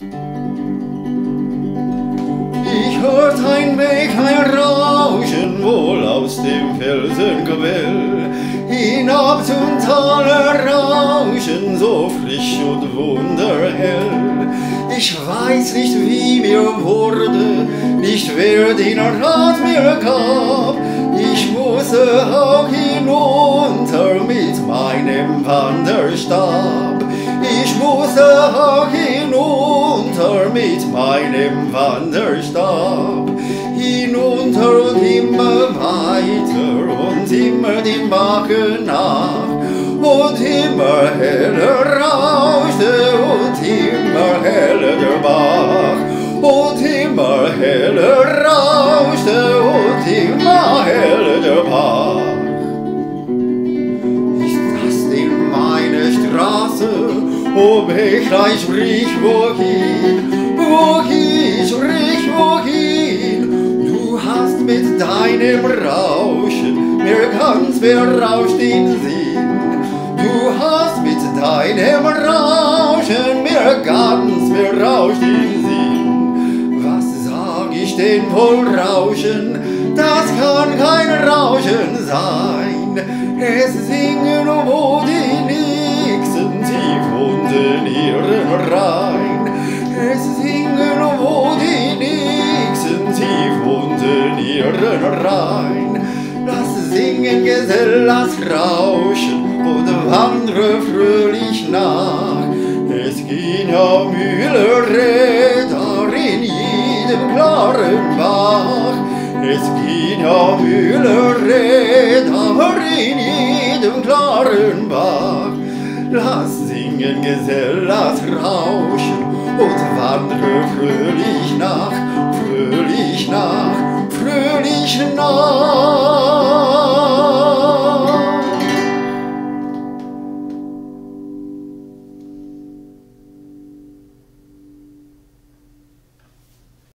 Ich hört ein Bächlein rauschen, wohl aus dem Felsenquell, hinab zum Tale rauschen, so frisch und wunderhell. Ich weiß nicht, wie mir wurde, nicht wer den Rat mir gab. Ich musste auch hinunter mit meinem Wanderstab. Ich musste auch hinunter mit meinem Wanderstab. Hinunter und immer weiter und immer dem Bache nach. Und immer heller rauschte und immer heller der Bach. Und immer heller rauschte und immer heller der Bach. Ist das denn meine Straße? O Bächlein, sprich, wohin? Wohin, sprich, wohin? Du hast mit deinem Rauschen mir ganz verrauscht den Sinn. Du hast mit deinem Rauschen mir ganz verrauscht den Sinn. Was sag ich denn wohl Rauschen? Das kann kein Rauschen sein. Es singen wo die Nixen tief unten ihren Rhein. Es singen wo die Nixen tief unten ihren Rhein. Das Singen Gesell, das Rauschen und wandre fröhlich nach. Es ging auf Mühlenräder in jedem klaren Bach. Es ging auf Mühlenräder in jedem klaren Bach. Lass singen Gesell, lass rauschen und wandre fröhlich nach.